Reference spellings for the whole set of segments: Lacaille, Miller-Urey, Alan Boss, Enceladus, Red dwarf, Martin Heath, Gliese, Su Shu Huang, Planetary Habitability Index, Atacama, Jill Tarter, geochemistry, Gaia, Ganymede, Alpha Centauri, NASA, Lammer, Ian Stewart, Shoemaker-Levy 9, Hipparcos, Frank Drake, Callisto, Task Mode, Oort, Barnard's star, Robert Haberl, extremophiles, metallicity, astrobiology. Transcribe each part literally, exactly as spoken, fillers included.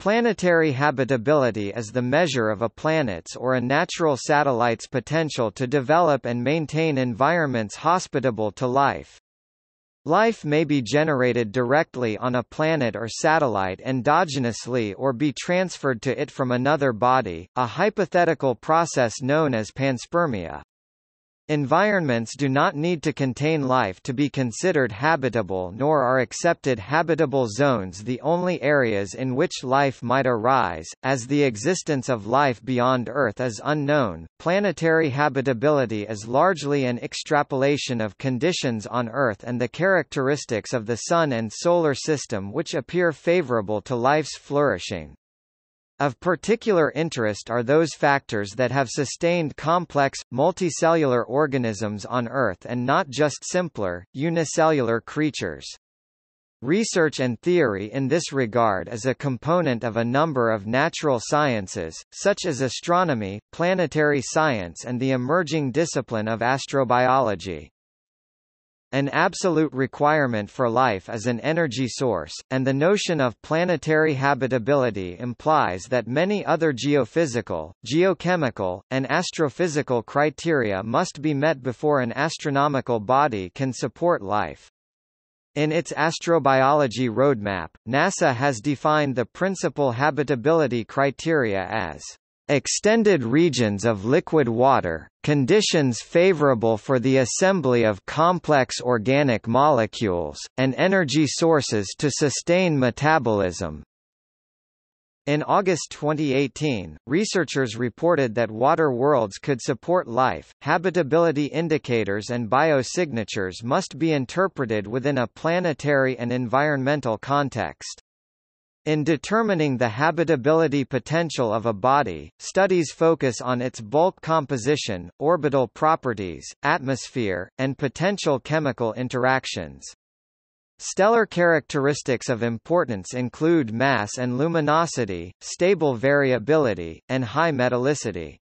Planetary habitability is the measure of a planet's or a natural satellite's potential to develop and maintain environments hospitable to life. Life may be generated directly on a planet or satellite endogenously or be transferred to it from another body, a hypothetical process known as panspermia. Environments do not need to contain life to be considered habitable, nor are accepted habitable zones the only areas in which life might arise, as the existence of life beyond Earth is unknown. Planetary habitability is largely an extrapolation of conditions on Earth and the characteristics of the Sun and Solar System which appear favorable to life's flourishing. Of particular interest are those factors that have sustained complex, multicellular organisms on Earth and not just simpler, unicellular creatures. Research and theory in this regard is a component of a number of natural sciences, such as astronomy, planetary science, and the emerging discipline of astrobiology. An absolute requirement for life is an energy source, and the notion of planetary habitability implies that many other geophysical, geochemical, and astrophysical criteria must be met before an astronomical body can support life. In its astrobiology roadmap, NASA has defined the principal habitability criteria as extended regions of liquid water, conditions favorable for the assembly of complex organic molecules, and energy sources to sustain metabolism. In August twenty eighteen, researchers reported that water worlds could support life. Habitability indicators and biosignatures must be interpreted within a planetary and environmental context. In determining the habitability potential of a body, studies focus on its bulk composition, orbital properties, atmosphere, and potential chemical interactions. Stellar characteristics of importance include mass and luminosity, stable variability, and high metallicity.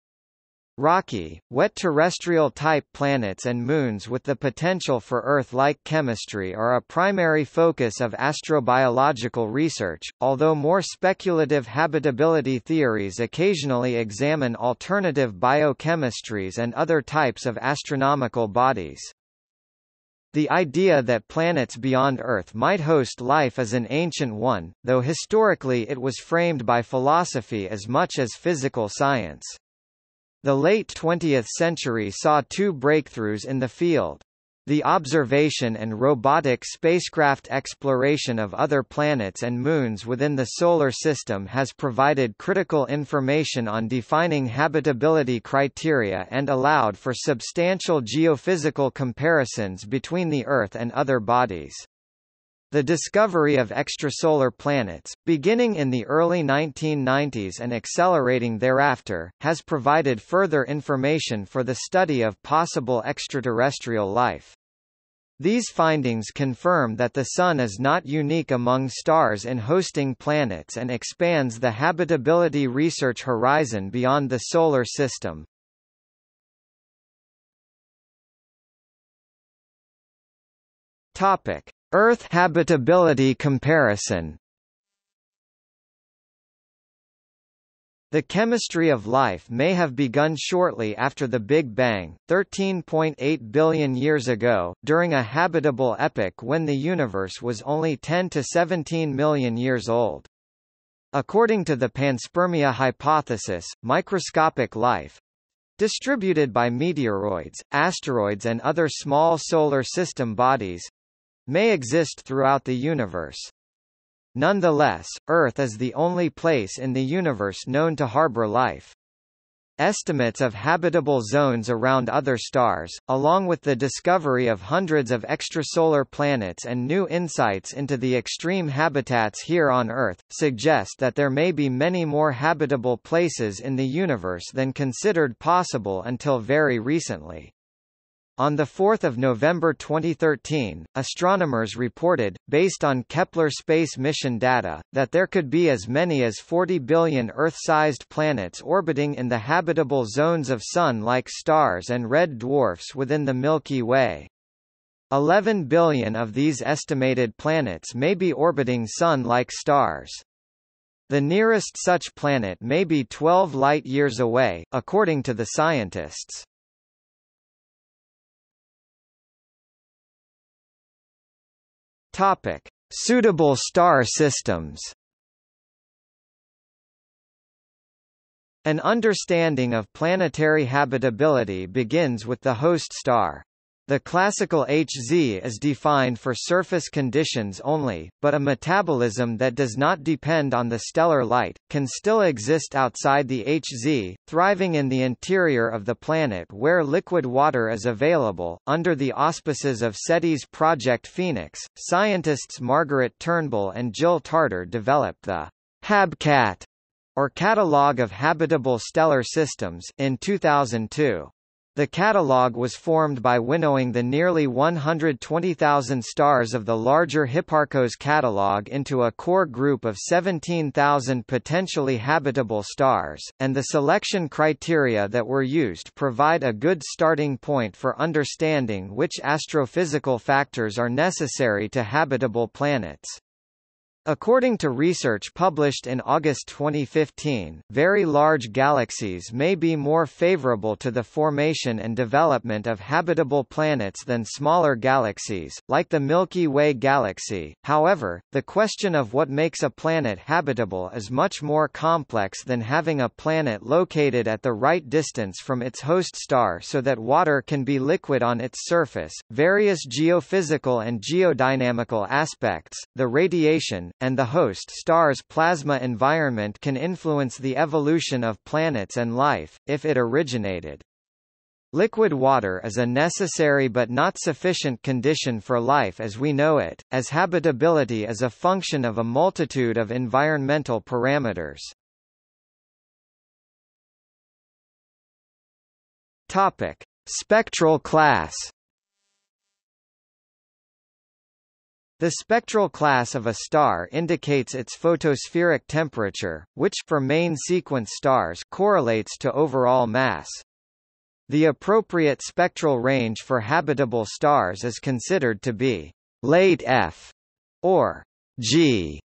Rocky, wet terrestrial-type planets and moons with the potential for Earth-like chemistry are a primary focus of astrobiological research, although more speculative habitability theories occasionally examine alternative biochemistries and other types of astronomical bodies. The idea that planets beyond Earth might host life is an ancient one, though historically it was framed by philosophy as much as physical science. The late twentieth century saw two breakthroughs in the field. The observation and robotic spacecraft exploration of other planets and moons within the Solar System has provided critical information on defining habitability criteria and allowed for substantial geophysical comparisons between the Earth and other bodies. The discovery of extrasolar planets, beginning in the early nineteen nineties and accelerating thereafter, has provided further information for the study of possible extraterrestrial life. These findings confirm that the Sun is not unique among stars in hosting planets and expands the habitability research horizon beyond the Solar System. Topic: Earth habitability comparison. The chemistry of life may have begun shortly after the Big Bang, thirteen point eight billion years ago, during a habitable epoch when the universe was only ten to seventeen million years old. According to the panspermia hypothesis, microscopic life, distributed by meteoroids, asteroids and other small solar system bodies, may exist throughout the universe. Nonetheless, Earth is the only place in the universe known to harbor life. Estimates of habitable zones around other stars, along with the discovery of hundreds of extrasolar planets and new insights into the extreme habitats here on Earth, suggest that there may be many more habitable places in the universe than considered possible until very recently. On the fourth of November twenty thirteen, astronomers reported, based on Kepler space mission data, that there could be as many as forty billion Earth-sized planets orbiting in the habitable zones of Sun-like stars and red dwarfs within the Milky Way. eleven billion of these estimated planets may be orbiting Sun-like stars. The nearest such planet may be twelve light-years away, according to the scientists. Topic: Suitable star systems. An understanding of planetary habitability begins with the host star. The classical H Z is defined for surface conditions only, but a metabolism that does not depend on the stellar light can still exist outside the H Z, thriving in the interior of the planet where liquid water is available. Under the auspices of SETI's Project Phoenix, scientists Margaret Turnbull and Jill Tarter developed the HabCat, or Catalogue of Habitable Stellar Systems, in two thousand two. The catalogue was formed by winnowing the nearly one hundred twenty thousand stars of the larger Hipparcos catalogue into a core group of seventeen thousand potentially habitable stars, and the selection criteria that were used provide a good starting point for understanding which astrophysical factors are necessary to habitable planets. According to research published in August twenty fifteen, very large galaxies may be more favorable to the formation and development of habitable planets than smaller galaxies, like the Milky Way galaxy. However, the question of what makes a planet habitable is much more complex than having a planet located at the right distance from its host star so that water can be liquid on its surface. Various geophysical and geodynamical aspects, the radiation, and the host star's plasma environment can influence the evolution of planets and life, if it originated. Liquid water is a necessary but not sufficient condition for life as we know it, as habitability is a function of a multitude of environmental parameters. Topic: Spectral class. The spectral class of a star indicates its photospheric temperature, which, for main-sequence stars, correlates to overall mass. The appropriate spectral range for habitable stars is considered to be late F or G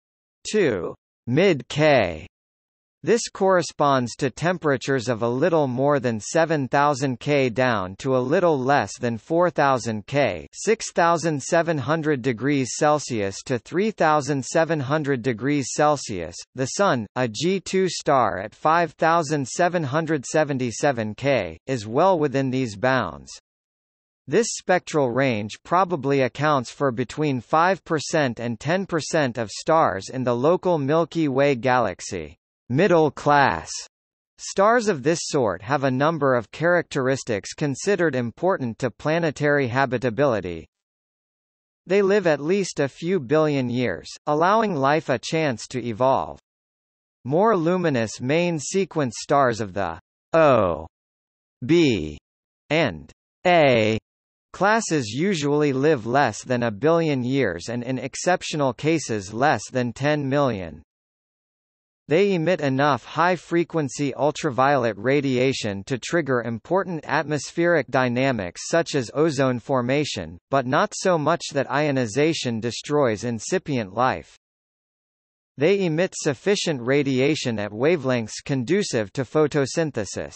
to mid-K. This corresponds to temperatures of a little more than seven thousand K down to a little less than four thousand K, six thousand seven hundred degrees Celsius to three thousand seven hundred degrees Celsius. The Sun, a G two star at five thousand seven hundred seventy-seven K, is well within these bounds. This spectral range probably accounts for between five percent and ten percent of stars in the local Milky Way galaxy. Middle class stars of this sort have a number of characteristics considered important to planetary habitability. They live at least a few billion years, allowing life a chance to evolve. More luminous main-sequence stars of the O, B, and A classes usually live less than a billion years and in exceptional cases less than ten million. They emit enough high-frequency ultraviolet radiation to trigger important atmospheric dynamics such as ozone formation, but not so much that ionization destroys incipient life. They emit sufficient radiation at wavelengths conducive to photosynthesis.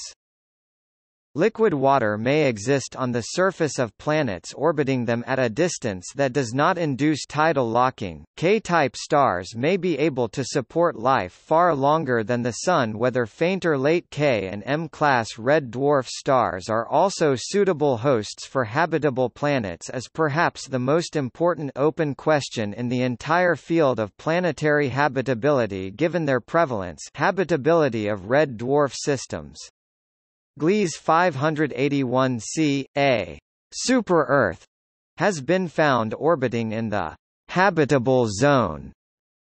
Liquid water may exist on the surface of planets orbiting them at a distance that does not induce tidal locking. K-type stars may be able to support life far longer than the Sun. Whether fainter late K and M-class red dwarf stars are also suitable hosts for habitable planets is perhaps the most important open question in the entire field of planetary habitability given their prevalence. Habitability of red dwarf systems. Gliese five eighty-one c A super-Earth has been found orbiting in the habitable zone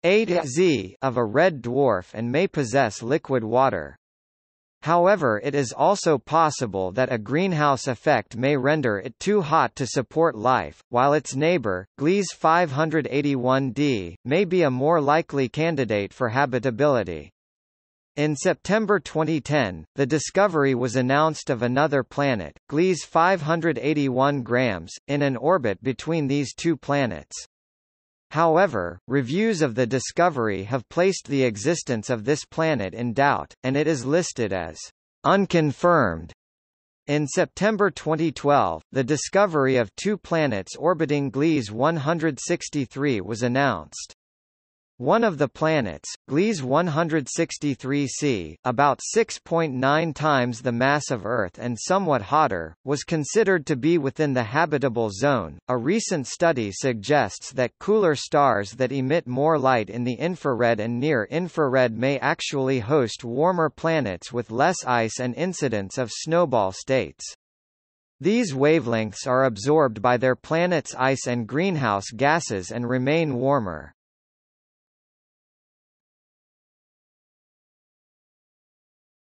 eight Z of a red dwarf and may possess liquid water. However, it is also possible that a greenhouse effect may render it too hot to support life, while its neighbor, Gliese five eighty-one d, may be a more likely candidate for habitability. In September twenty ten, the discovery was announced of another planet, Gliese five eighty-one g, in an orbit between these two planets. However, reviews of the discovery have placed the existence of this planet in doubt, and it is listed as unconfirmed. In September twenty twelve, the discovery of two planets orbiting Gliese one sixty-three was announced. One of the planets, Gliese one sixty-three c, about six point nine times the mass of Earth and somewhat hotter, was considered to be within the habitable zone. A recent study suggests that cooler stars that emit more light in the infrared and near-infrared may actually host warmer planets with less ice and incidence of snowball states. These wavelengths are absorbed by their planet's ice and greenhouse gases and remain warmer.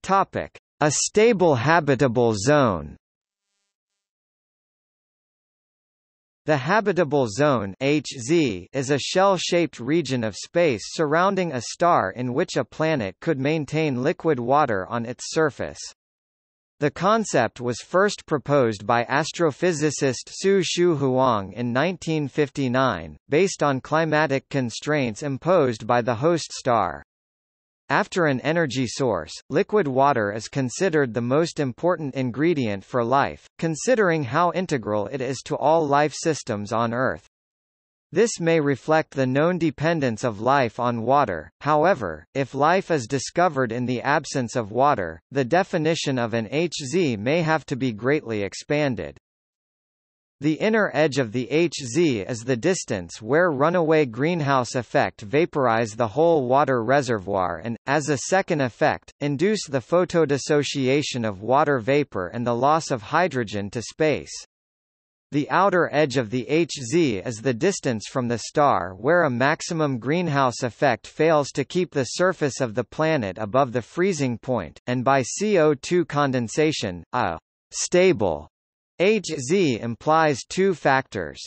Topic: A stable habitable zone. The habitable zone H Z is a shell-shaped region of space surrounding a star in which a planet could maintain liquid water on its surface. The concept was first proposed by astrophysicist Su Shu Huang in nineteen fifty-nine, based on climatic constraints imposed by the host star. After an energy source, liquid water is considered the most important ingredient for life, considering how integral it is to all life systems on Earth. This may reflect the known dependence of life on water. However, if life is discovered in the absence of water, the definition of an H Z may have to be greatly expanded. The inner edge of the H Z is the distance where runaway greenhouse effect vaporize the whole water reservoir and, as a second effect, induce the photodissociation of water vapor and the loss of hydrogen to space. The outer edge of the H Z is the distance from the star where a maximum greenhouse effect fails to keep the surface of the planet above the freezing point, and by C O two condensation, a stable H Z implies two factors.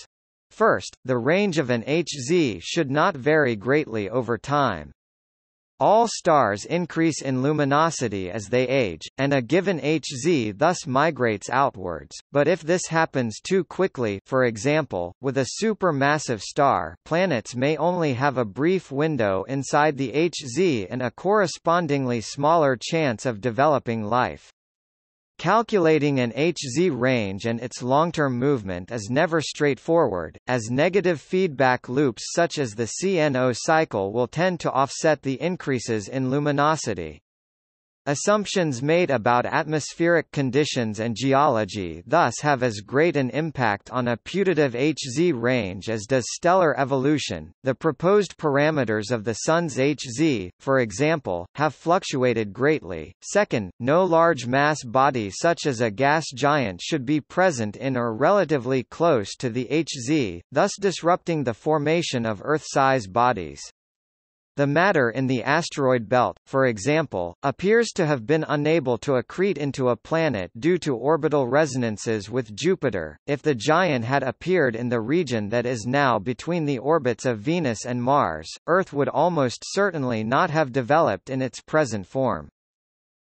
First, the range of an H Z should not vary greatly over time. All stars increase in luminosity as they age, and a given H Z thus migrates outwards, but if this happens too quickly, for example, with a supermassive star, planets may only have a brief window inside the H Z and a correspondingly smaller chance of developing life. Calculating an H Z range and its long-term movement is never straightforward, as negative feedback loops such as the C N O cycle will tend to offset the increases in luminosity. Assumptions made about atmospheric conditions and geology thus have as great an impact on a putative H Z range as does stellar evolution. The proposed parameters of the Sun's H Z, for example, have fluctuated greatly. Second, no large mass body such as a gas giant should be present in or relatively close to the H Z, thus disrupting the formation of Earth-size bodies. The matter in the asteroid belt, for example, appears to have been unable to accrete into a planet due to orbital resonances with Jupiter. If the giant had appeared in the region that is now between the orbits of Venus and Mars, Earth would almost certainly not have developed in its present form.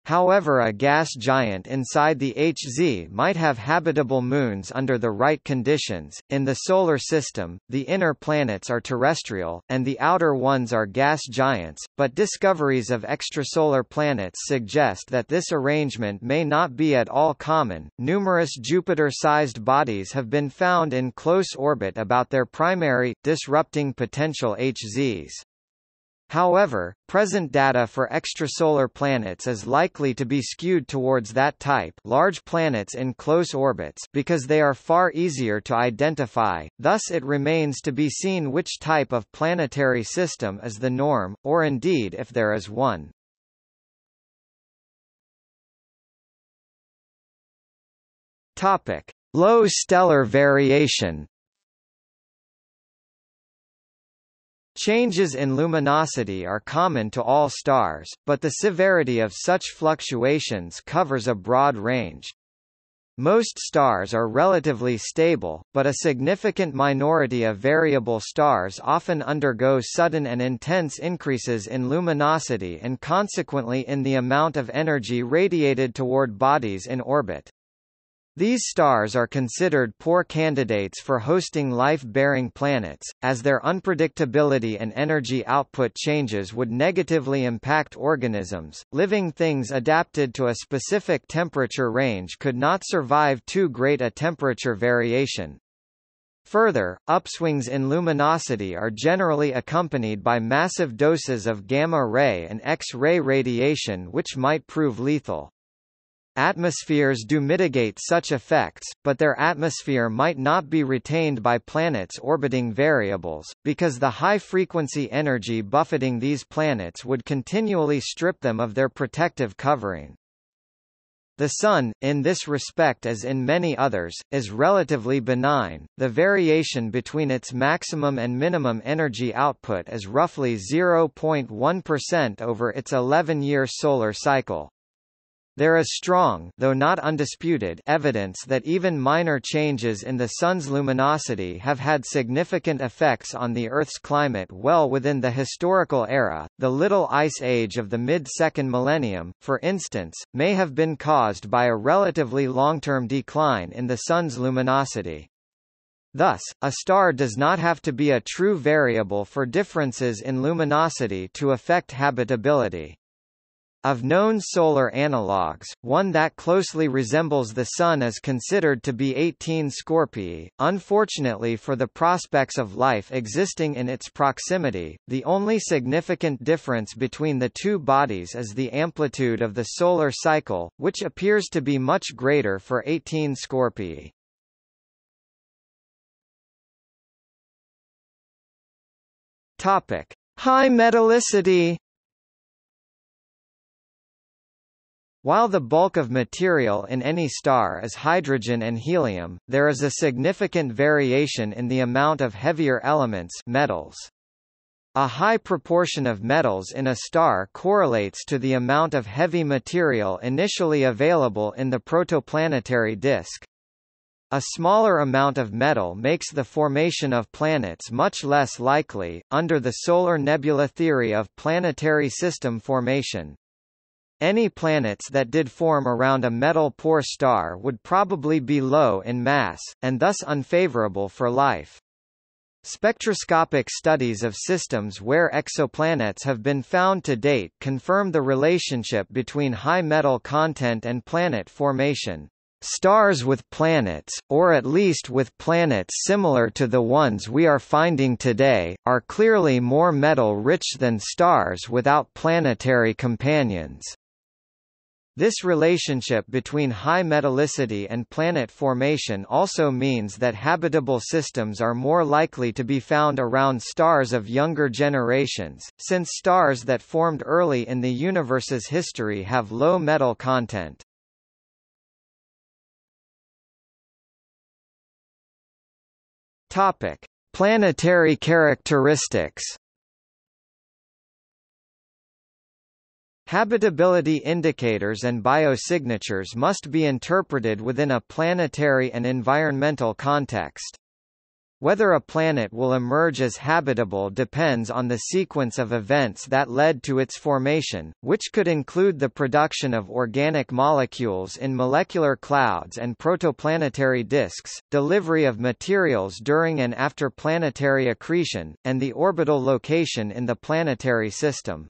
However, a gas giant inside the H Z might have habitable moons under the right conditions. In the Solar System, the inner planets are terrestrial, and the outer ones are gas giants, but discoveries of extrasolar planets suggest that this arrangement may not be at all common. Numerous Jupiter-sized bodies have been found in close orbit about their primary, disrupting potential H Zs. However, present data for extrasolar planets is likely to be skewed towards that type, large planets in close orbits, because they are far easier to identify. Thus it remains to be seen which type of planetary system is the norm, or indeed if there is one. Topic: Low stellar variation. Changes in luminosity are common to all stars, but the severity of such fluctuations covers a broad range. Most stars are relatively stable, but a significant minority of variable stars often undergo sudden and intense increases in luminosity and consequently in the amount of energy radiated toward bodies in orbit. These stars are considered poor candidates for hosting life-bearing planets, as their unpredictability and energy output changes would negatively impact organisms. Living things adapted to a specific temperature range could not survive too great a temperature variation. Further, upswings in luminosity are generally accompanied by massive doses of gamma-ray and X-ray radiation, which might prove lethal. Atmospheres do mitigate such effects, but their atmosphere might not be retained by planets' orbiting variables, because the high-frequency energy buffeting these planets would continually strip them of their protective covering. The Sun, in this respect as in many others, is relatively benign. The variation between its maximum and minimum energy output is roughly zero point one percent over its eleven-year solar cycle. There is strong, though not undisputed, evidence that even minor changes in the Sun's luminosity have had significant effects on the Earth's climate well within the historical era. The Little Ice Age of the mid-second millennium, for instance, may have been caused by a relatively long-term decline in the Sun's luminosity. Thus, a star does not have to be a true variable for differences in luminosity to affect habitability. Of known solar analogues, one that closely resembles the Sun is considered to be eighteen Scorpii. Unfortunately for the prospects of life existing in its proximity, the only significant difference between the two bodies is the amplitude of the solar cycle, which appears to be much greater for eighteen Scorpii. Topic: High metallicity. While the bulk of material in any star is hydrogen and helium, there is a significant variation in the amount of heavier elements, metals. A high proportion of metals in a star correlates to the amount of heavy material initially available in the protoplanetary disk. A smaller amount of metal makes the formation of planets much less likely, under the solar nebula theory of planetary system formation. Any planets that did form around a metal-poor star would probably be low in mass, and thus unfavorable for life. Spectroscopic studies of systems where exoplanets have been found to date confirm the relationship between high metal content and planet formation. Stars with planets, or at least with planets similar to the ones we are finding today, are clearly more metal-rich than stars without planetary companions. This relationship between high metallicity and planet formation also means that habitable systems are more likely to be found around stars of younger generations, since stars that formed early in the universe's history have low metal content. Topic: Planetary characteristics. Habitability indicators and biosignatures must be interpreted within a planetary and environmental context. Whether a planet will emerge as habitable depends on the sequence of events that led to its formation, which could include the production of organic molecules in molecular clouds and protoplanetary disks, delivery of materials during and after planetary accretion, and the orbital location in the planetary system.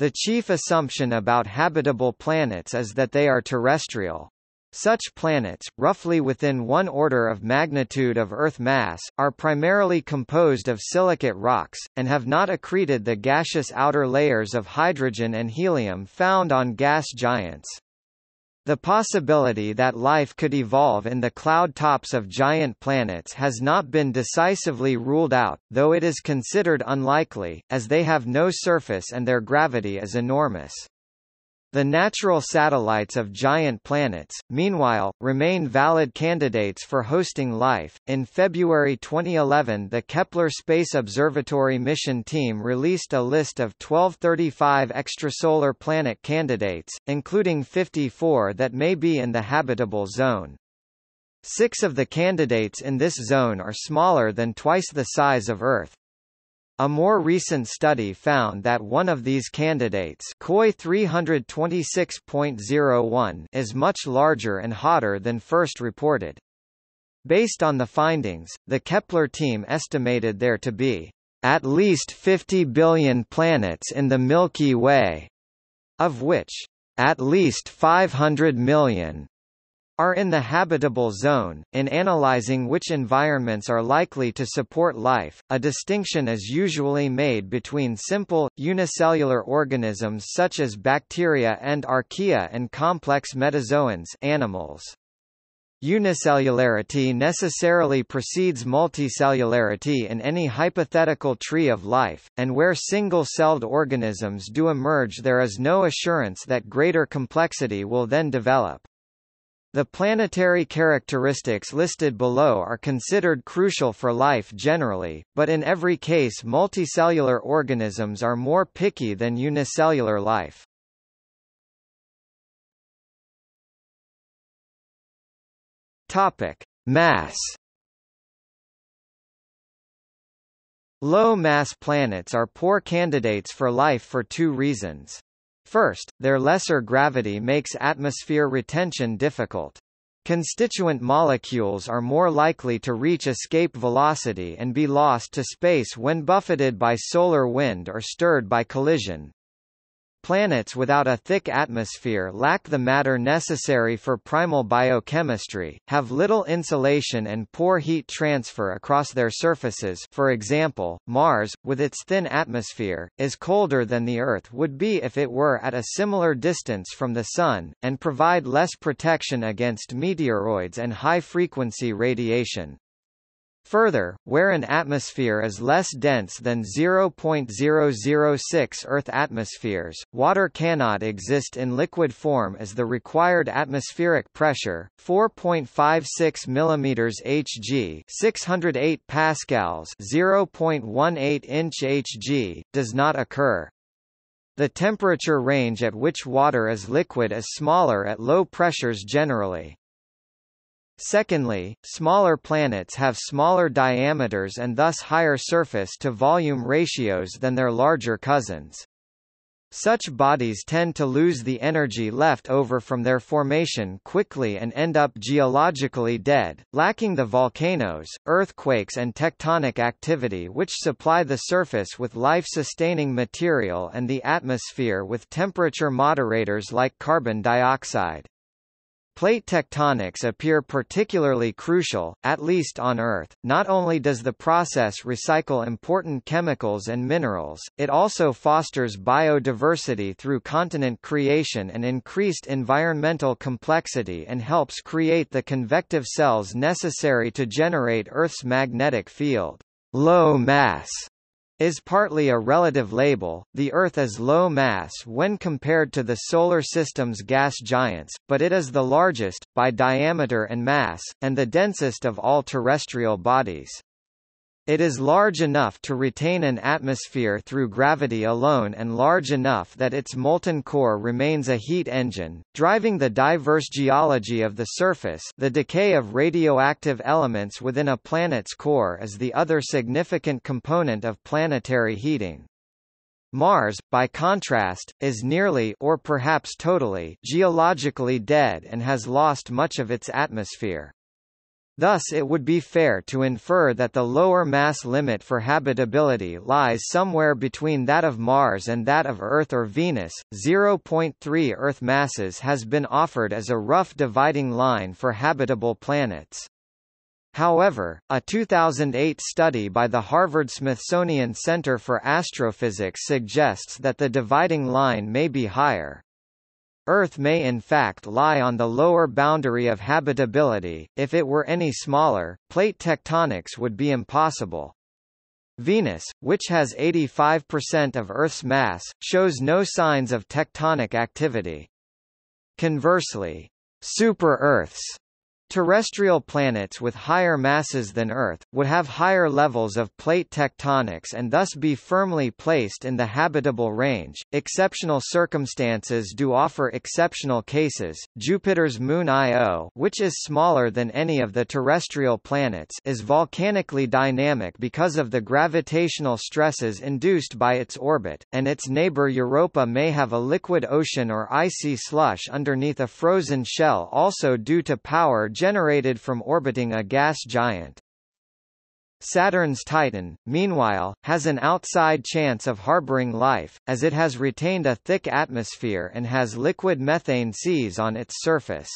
The chief assumption about habitable planets is that they are terrestrial. Such planets, roughly within one order of magnitude of Earth mass, are primarily composed of silicate rocks, and have not accreted the gaseous outer layers of hydrogen and helium found on gas giants. The possibility that life could evolve in the cloud tops of giant planets has not been decisively ruled out, though it is considered unlikely, as they have no surface and their gravity is enormous. The natural satellites of giant planets, meanwhile, remain valid candidates for hosting life. In February twenty eleven, the Kepler Space Observatory mission team released a list of twelve thirty-five extrasolar planet candidates, including fifty-four that may be in the habitable zone. Six of the candidates in this zone are smaller than twice the size of Earth. A more recent study found that one of these candidates, C O I three twenty-six point zero one, is much larger and hotter than first reported. Based on the findings, the Kepler team estimated there to be at least fifty billion planets in the Milky Way, of which at least five hundred million are in the habitable zone. In analyzing which environments are likely to support life, a distinction is usually made between simple, unicellular organisms such as bacteria and archaea and complex metazoans, animals. Unicellularity necessarily precedes multicellularity in any hypothetical tree of life, and where single-celled organisms do emerge, there is no assurance that greater complexity will then develop. The planetary characteristics listed below are considered crucial for life generally, but in every case multicellular organisms are more picky than unicellular life. Topic: Mass. Low mass planets are poor candidates for life for two reasons. First, their lesser gravity makes atmosphere retention difficult. Constituent molecules are more likely to reach escape velocity and be lost to space when buffeted by solar wind or stirred by collision. Planets without a thick atmosphere lack the matter necessary for primal biochemistry, have little insulation and poor heat transfer across their surfaces. For example, Mars, with its thin atmosphere, is colder than the Earth would be if it were at a similar distance from the Sun, and provide less protection against meteoroids and high-frequency radiation. Further, where an atmosphere is less dense than zero point zero zero six Earth atmospheres, water cannot exist in liquid form as the required atmospheric pressure, four point five six millimeters H G, six hundred eight pascals, zero point one eight inch H G, does not occur. The temperature range at which water is liquid is smaller at low pressures generally. Secondly, smaller planets have smaller diameters and thus higher surface-to-volume ratios than their larger cousins. Such bodies tend to lose the energy left over from their formation quickly and end up geologically dead, lacking the volcanoes, earthquakes and tectonic activity which supply the surface with life-sustaining material and the atmosphere with temperature moderators like carbon dioxide. Plate tectonics appear particularly crucial, at least on Earth. Not only does the process recycle important chemicals and minerals, it also fosters biodiversity through continent creation and increased environmental complexity and helps create the convective cells necessary to generate Earth's magnetic field. Low mass is partly a relative label. The Earth is low mass when compared to the Solar System's gas giants, but it is the largest, by diameter and mass, and the densest of all terrestrial bodies. It is large enough to retain an atmosphere through gravity alone and large enough that its molten core remains a heat engine, driving the diverse geology of the surface. The decay of radioactive elements within a planet's core is the other significant component of planetary heating. Mars, by contrast, is nearly or perhaps totally geologically dead and has lost much of its atmosphere. Thus it would be fair to infer that the lower mass limit for habitability lies somewhere between that of Mars and that of Earth or Venus. zero point three Earth masses has been offered as a rough dividing line for habitable planets. However, a two thousand eight study by the Harvard-Smithsonian Center for Astrophysics suggests that the dividing line may be higher. Earth may in fact lie on the lower boundary of habitability. If it were any smaller, plate tectonics would be impossible. Venus, which has eighty-five percent of Earth's mass, shows no signs of tectonic activity. Conversely, super-Earths Terrestrial planets with higher masses than Earth, would have higher levels of plate tectonics and thus be firmly placed in the habitable range. Exceptional circumstances do offer exceptional cases. Jupiter's moon Io, which is smaller than any of the terrestrial planets, is volcanically dynamic because of the gravitational stresses induced by its orbit, and its neighbor Europa may have a liquid ocean or icy slush underneath a frozen shell also due to power generated from orbiting a gas giant. Saturn's Titan, meanwhile, has an outside chance of harboring life, as it has retained a thick atmosphere and has liquid methane seas on its surface.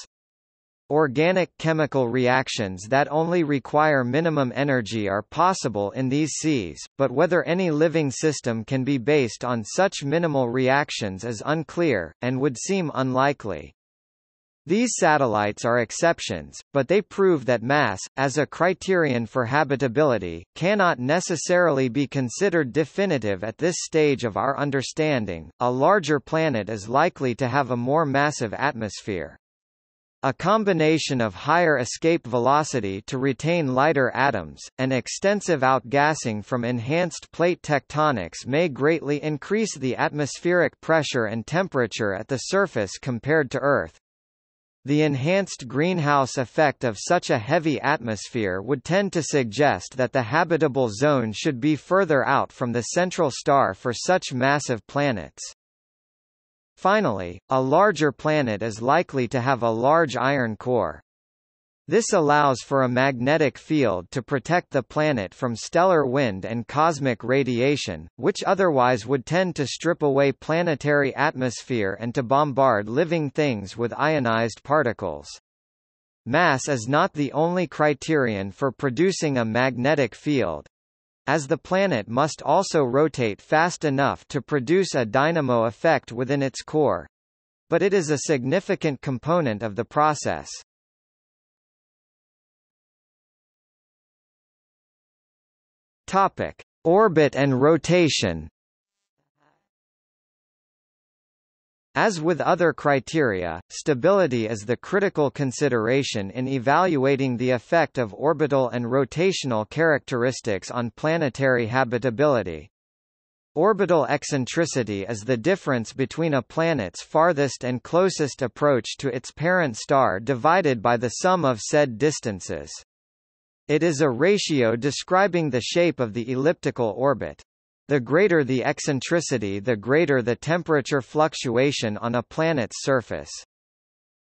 Organic chemical reactions that only require minimum energy are possible in these seas, but whether any living system can be based on such minimal reactions is unclear, and would seem unlikely. These satellites are exceptions, but they prove that mass, as a criterion for habitability, cannot necessarily be considered definitive at this stage of our understanding. A larger planet is likely to have a more massive atmosphere. A combination of higher escape velocity to retain lighter atoms, and extensive outgassing from enhanced plate tectonics may greatly increase the atmospheric pressure and temperature at the surface compared to Earth. The enhanced greenhouse effect of such a heavy atmosphere would tend to suggest that the habitable zone should be further out from the central star for such massive planets. Finally, a larger planet is likely to have a large iron core. This allows for a magnetic field to protect the planet from stellar wind and cosmic radiation, which otherwise would tend to strip away planetary atmosphere and to bombard living things with ionized particles. Mass is not the only criterion for producing a magnetic field, as the planet must also rotate fast enough to produce a dynamo effect within its core, but it is a significant component of the process. Topic: Orbit and rotation. As with other criteria, stability is the critical consideration in evaluating the effect of orbital and rotational characteristics on planetary habitability. Orbital eccentricity is the difference between a planet's farthest and closest approach to its parent star divided by the sum of said distances. It is a ratio describing the shape of the elliptical orbit. The greater the eccentricity, the greater the temperature fluctuation on a planet's surface.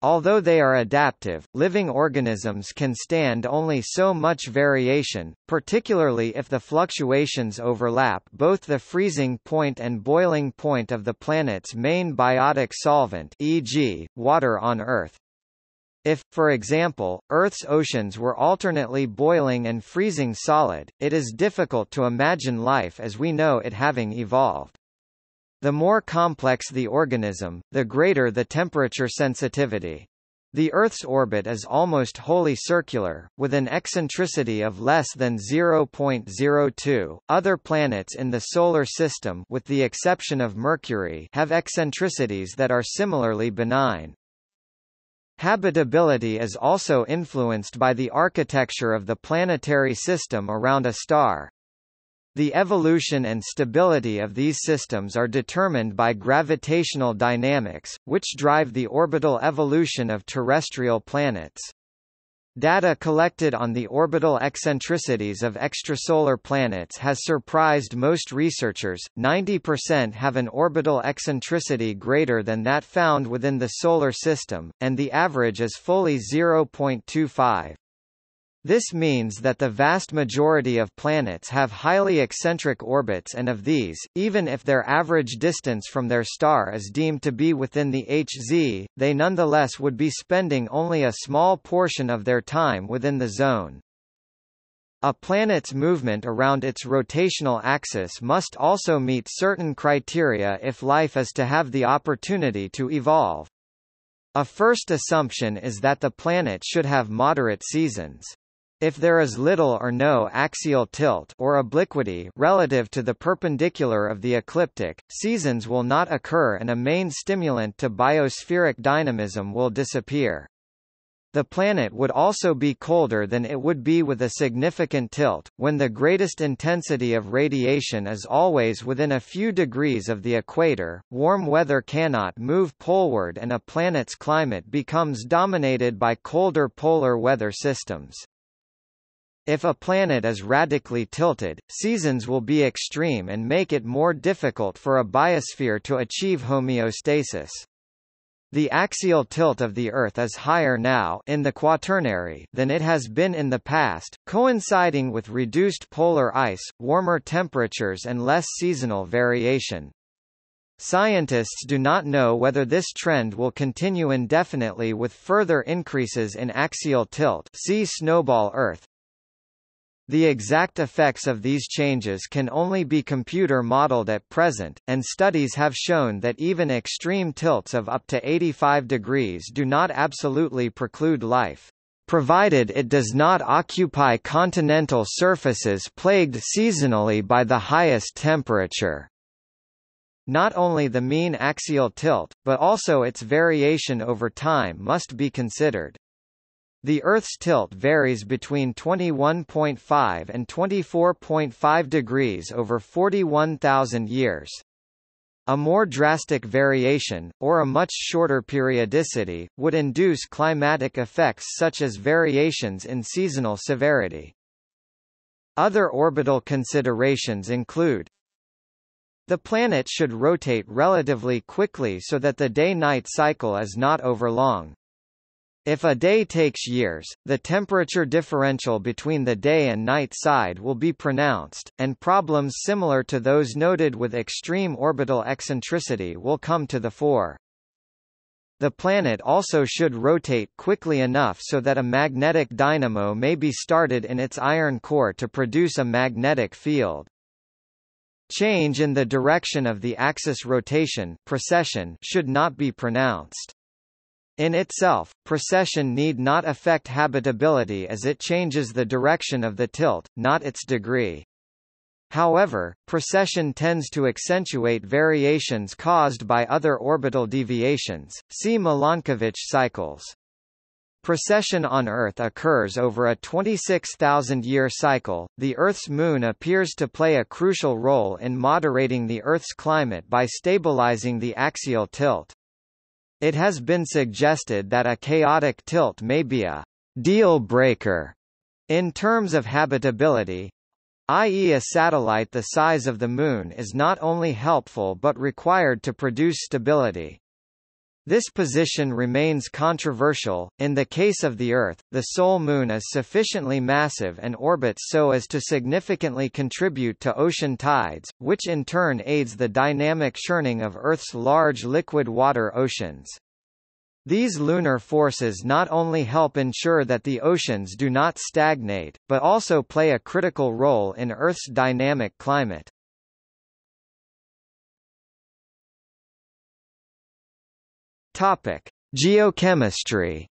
Although they are adaptive, living organisms can stand only so much variation, particularly if the fluctuations overlap both the freezing point and boiling point of the planet's main biotic solvent, for example, water on Earth. If, for example, Earth's oceans were alternately boiling and freezing solid, it is difficult to imagine life as we know it having evolved. The more complex the organism, the greater the temperature sensitivity. The Earth's orbit is almost wholly circular, with an eccentricity of less than zero point zero two. Other planets in the Solar System, with the exception of Mercury, have eccentricities that are similarly benign. Habitability is also influenced by the architecture of the planetary system around a star. The evolution and stability of these systems are determined by gravitational dynamics, which drive the orbital evolution of terrestrial planets. Data collected on the orbital eccentricities of extrasolar planets has surprised most researchers. ninety percent have an orbital eccentricity greater than that found within the Solar System, and the average is fully zero point two five. This means that the vast majority of planets have highly eccentric orbits, and of these, even if their average distance from their star is deemed to be within the H Z, they nonetheless would be spending only a small portion of their time within the zone. A planet's movement around its rotational axis must also meet certain criteria if life is to have the opportunity to evolve. A first assumption is that the planet should have moderate seasons. If there is little or no axial tilt or obliquity relative to the perpendicular of the ecliptic, seasons will not occur and a main stimulant to biospheric dynamism will disappear. The planet would also be colder than it would be with a significant tilt, when the greatest intensity of radiation is always within a few degrees of the equator. Warm weather cannot move poleward, and a planet's climate becomes dominated by colder polar weather systems. If a planet is radically tilted, seasons will be extreme and make it more difficult for a biosphere to achieve homeostasis. The axial tilt of the Earth is higher now in the Quaternary than it has been in the past, coinciding with reduced polar ice, warmer temperatures and less seasonal variation. Scientists do not know whether this trend will continue indefinitely with further increases in axial tilt. See Snowball Earth. The exact effects of these changes can only be computer modeled at present, and studies have shown that even extreme tilts of up to eighty-five degrees do not absolutely preclude life, provided it does not occupy continental surfaces plagued seasonally by the highest temperature. Not only the mean axial tilt, but also its variation over time must be considered. The Earth's tilt varies between twenty-one point five and twenty-four point five degrees over forty-one thousand years. A more drastic variation, or a much shorter periodicity, would induce climatic effects such as variations in seasonal severity. Other orbital considerations include: the planet should rotate relatively quickly so that the day-night cycle is not overlong. If a day takes years, the temperature differential between the day and night side will be pronounced, and problems similar to those noted with extreme orbital eccentricity will come to the fore. The planet also should rotate quickly enough so that a magnetic dynamo may be started in its iron core to produce a magnetic field. Change in the direction of the axis rotation precession should not be pronounced. In itself, precession need not affect habitability as it changes the direction of the tilt, not its degree. However, precession tends to accentuate variations caused by other orbital deviations. See Milankovitch cycles. Precession on Earth occurs over a twenty-six thousand year cycle. The Earth's moon appears to play a crucial role in moderating the Earth's climate by stabilizing the axial tilt. It has been suggested that a chaotic tilt may be a deal breaker in terms of habitability, that is a satellite the size of the Moon is not only helpful but required to produce stability. This position remains controversial. In the case of the Earth, the sole Moon is sufficiently massive and orbits so as to significantly contribute to ocean tides, which in turn aids the dynamic churning of Earth's large liquid water oceans. These lunar forces not only help ensure that the oceans do not stagnate, but also play a critical role in Earth's dynamic climate. Topic: Geochemistry.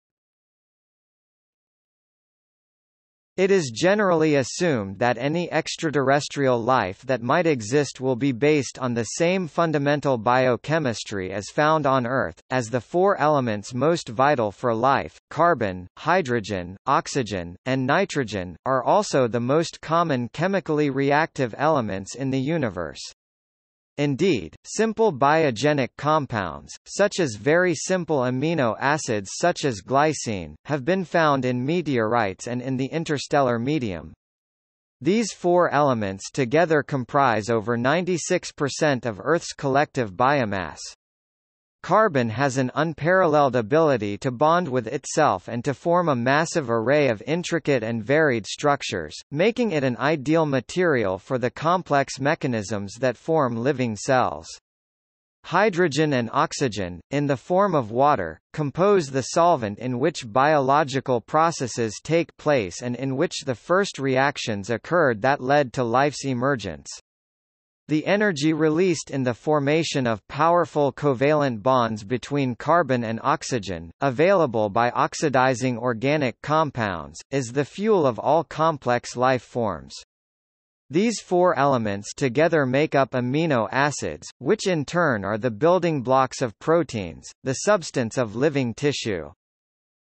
It is generally assumed that any extraterrestrial life that might exist will be based on the same fundamental biochemistry as found on Earth, as the four elements most vital for life, carbon, hydrogen, oxygen, and nitrogen, are also the most common chemically reactive elements in the universe. Indeed, simple biogenic compounds, such as very simple amino acids such as glycine, have been found in meteorites and in the interstellar medium. These four elements together comprise over ninety-six percent of Earth's collective biomass. Carbon has an unparalleled ability to bond with itself and to form a massive array of intricate and varied structures, making it an ideal material for the complex mechanisms that form living cells. Hydrogen and oxygen, in the form of water, compose the solvent in which biological processes take place and in which the first reactions occurred that led to life's emergence. The energy released in the formation of powerful covalent bonds between carbon and oxygen, available by oxidizing organic compounds, is the fuel of all complex life forms. These four elements together make up amino acids, which in turn are the building blocks of proteins, the substance of living tissue.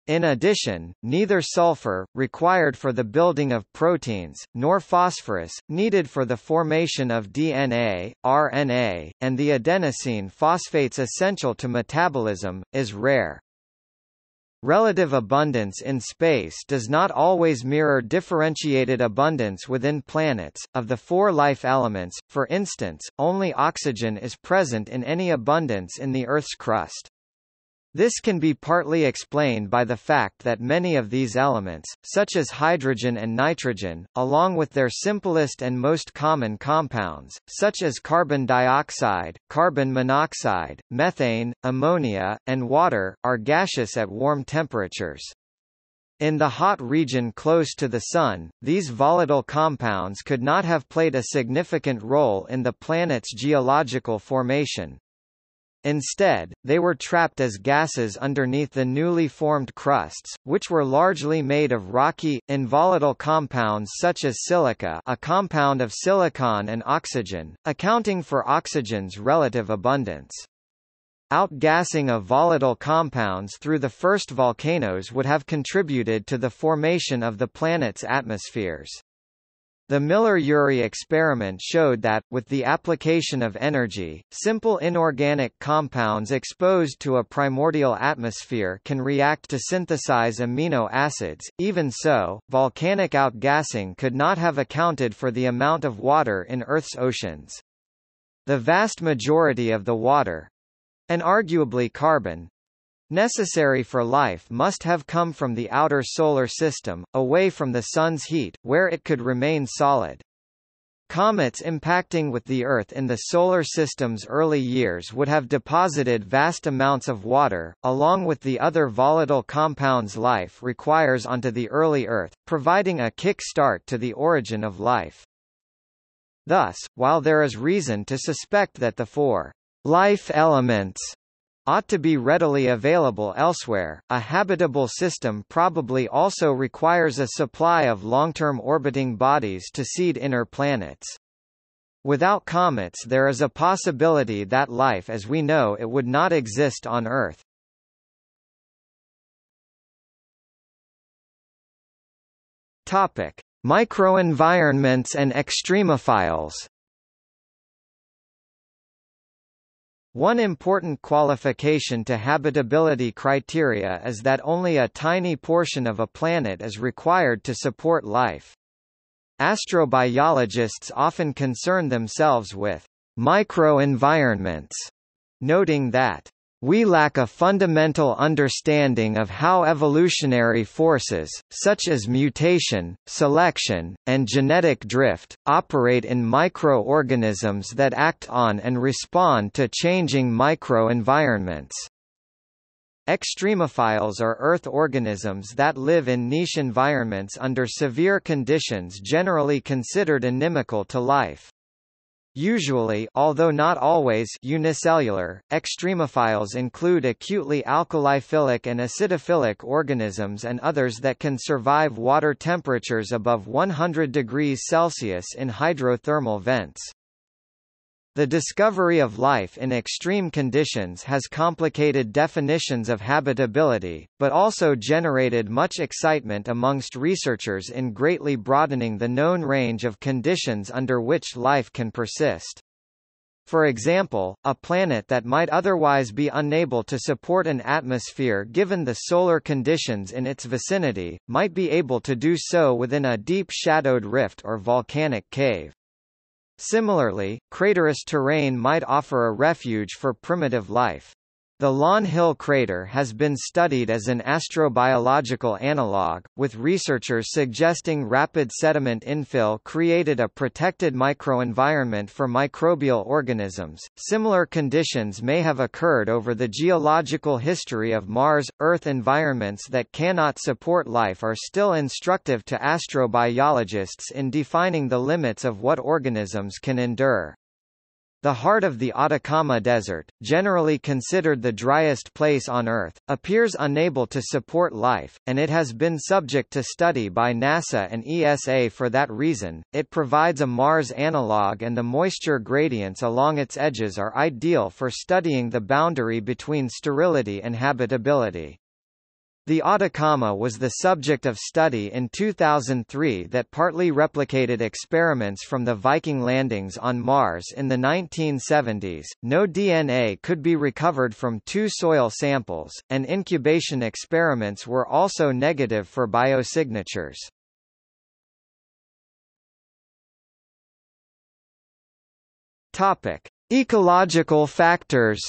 In addition, neither sulfur, required for the building of proteins, nor phosphorus, needed for the formation of D N A, R N A, and the adenosine phosphates essential to metabolism, is rare. Relative abundance in space does not always mirror differentiated abundance within planets. Of the four life elements, for instance, only oxygen is present in any abundance in the Earth's crust. This can be partly explained by the fact that many of these elements, such as hydrogen and nitrogen, along with their simplest and most common compounds, such as carbon dioxide, carbon monoxide, methane, ammonia, and water, are gaseous at warm temperatures. In the hot region close to the Sun, these volatile compounds could not have played a significant role in the planet's geological formation. Instead, they were trapped as gases underneath the newly formed crusts, which were largely made of rocky, involatile compounds such as silica, a compound of silicon and oxygen, accounting for oxygen's relative abundance. Outgassing of volatile compounds through the first volcanoes would have contributed to the formation of the planet's atmospheres. The Miller-Urey experiment showed that, with the application of energy, simple inorganic compounds exposed to a primordial atmosphere can react to synthesize amino acids. Even so, volcanic outgassing could not have accounted for the amount of water in Earth's oceans. The vast majority of the water, and arguably carbon, necessary for life must have come from the outer solar system, away from the Sun's heat, where it could remain solid. Comets impacting with the Earth in the solar system's early years would have deposited vast amounts of water, along with the other volatile compounds life requires onto the early Earth, providing a kick-start to the origin of life. Thus, while there is reason to suspect that the four life elements ought to be readily available elsewhere, a habitable system probably also requires a supply of long-term orbiting bodies to seed inner planets. Without comets, there is a possibility that life as we know it would not exist on Earth. Topic: Microenvironments and extremophiles. One important qualification to habitability criteria is that only a tiny portion of a planet is required to support life. Astrobiologists often concern themselves with microenvironments, noting that we lack a fundamental understanding of how evolutionary forces, such as mutation, selection, and genetic drift, operate in microorganisms that act on and respond to changing microenvironments. Extremophiles are Earth organisms that live in niche environments under severe conditions generally considered inimical to life. Usually, although not always, unicellular, extremophiles include acutely alkalophilic and acidophilic organisms and others that can survive water temperatures above one hundred degrees Celsius in hydrothermal vents. The discovery of life in extreme conditions has complicated definitions of habitability, but also generated much excitement amongst researchers in greatly broadening the known range of conditions under which life can persist. For example, a planet that might otherwise be unable to support an atmosphere given the solar conditions in its vicinity, might be able to do so within a deep shadowed rift or volcanic cave. Similarly, craterous terrain might offer a refuge for primitive life. The Lawn Hill crater has been studied as an astrobiological analog, with researchers suggesting rapid sediment infill created a protected microenvironment for microbial organisms. Similar conditions may have occurred over the geological history of Mars. Earth environments that cannot support life are still instructive to astrobiologists in defining the limits of what organisms can endure. The heart of the Atacama Desert, generally considered the driest place on Earth, appears unable to support life, and it has been subject to study by NASA and E S A for that reason. It provides a Mars analog, and the moisture gradients along its edges are ideal for studying the boundary between sterility and habitability. The Atacama was the subject of study in two thousand three that partly replicated experiments from the Viking landings on Mars in the nineteen seventies. No D N A could be recovered from two soil samples, and incubation experiments were also negative for biosignatures. Topic: Ecological factors.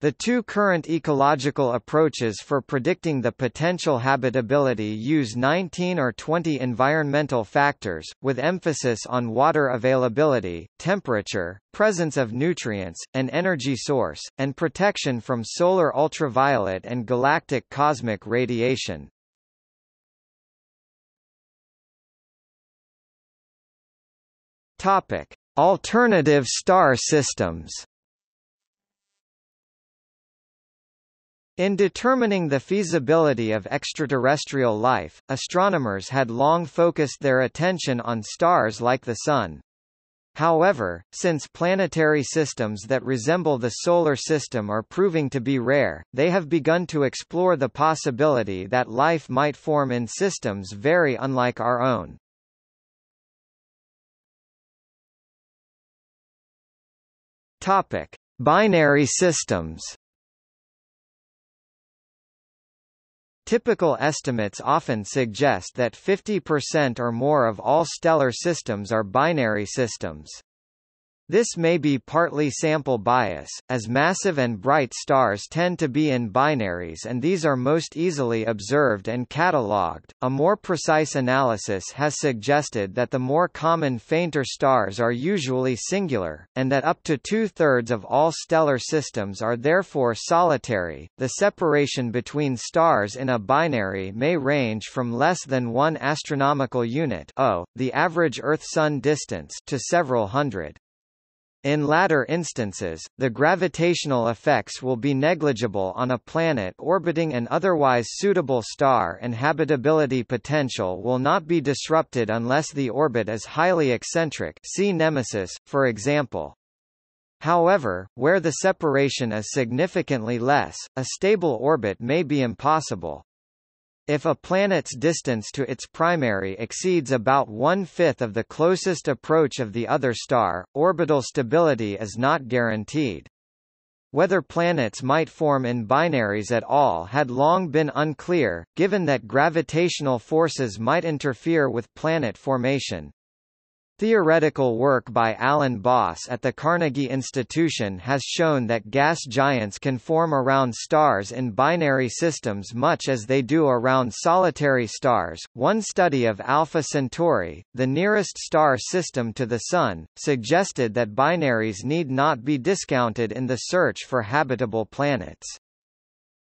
The two current ecological approaches for predicting the potential habitability use nineteen or twenty environmental factors, with emphasis on water availability, temperature, presence of nutrients, an energy source, and protection from solar ultraviolet and galactic cosmic radiation. Topic: Alternative star systems. In determining the feasibility of extraterrestrial life, astronomers had long focused their attention on stars like the Sun. However, since planetary systems that resemble the Solar System are proving to be rare, they have begun to explore the possibility that life might form in systems very unlike our own. Topic: Binary systems. Typical estimates often suggest that fifty percent or more of all stellar systems are binary systems. This may be partly sample bias, as massive and bright stars tend to be in binaries and these are most easily observed and catalogued. A more precise analysis has suggested that the more common fainter stars are usually singular, and that up to two-thirds of all stellar systems are therefore solitary. The separation between stars in a binary may range from less than one astronomical unit, oh, the average Earth-Sun distance, to several hundred. In latter instances, the gravitational effects will be negligible on a planet orbiting an otherwise suitable star, and habitability potential will not be disrupted unless the orbit is highly eccentric, see Nemesis, for example. However, where the separation is significantly less, a stable orbit may be impossible. If a planet's distance to its primary exceeds about one-fifth of the closest approach of the other star, orbital stability is not guaranteed. Whether planets might form in binaries at all had long been unclear, given that gravitational forces might interfere with planet formation. Theoretical work by Alan Boss at the Carnegie Institution has shown that gas giants can form around stars in binary systems much as they do around solitary stars. One study of Alpha Centauri, the nearest star system to the Sun, suggested that binaries need not be discounted in the search for habitable planets.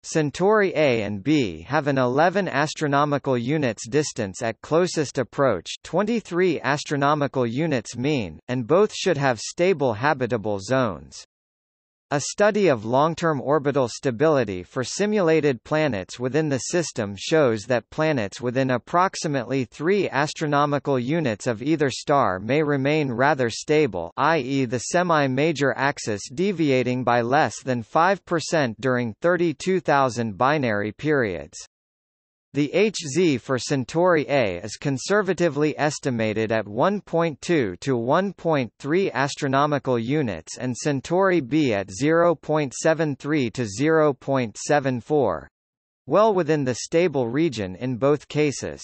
Centauri A and B have an eleven astronomical units distance at closest approach, twenty-three astronomical units mean, and both should have stable habitable zones. A study of long-term orbital stability for simulated planets within the system shows that planets within approximately three astronomical units of either star may remain rather stable, that is the semi-major axis deviating by less than five percent during thirty-two thousand binary periods. The H Z for Centauri A is conservatively estimated at one point two to one point three astronomical units and Centauri B at zero point seven three to zero point seven four, well within the stable region in both cases.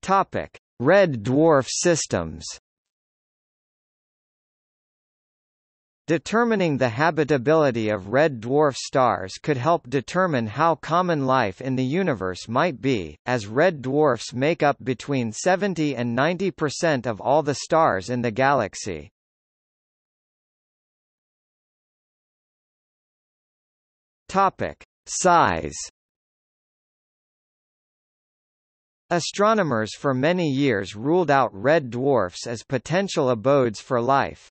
Topic: Red dwarf systems. Determining the habitability of red dwarf stars could help determine how common life in the universe might be, as red dwarfs make up between seventy and ninety percent of all the stars in the galaxy. Topic: Size. Astronomers for many years ruled out red dwarfs as potential abodes for life.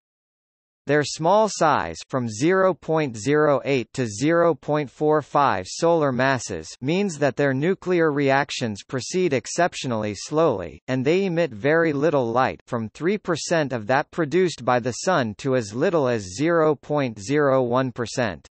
Their small size from zero point zero eight to zero point four five solar masses means that their nuclear reactions proceed exceptionally slowly, and they emit very little light, from three percent of that produced by the Sun to as little as zero point zero one percent.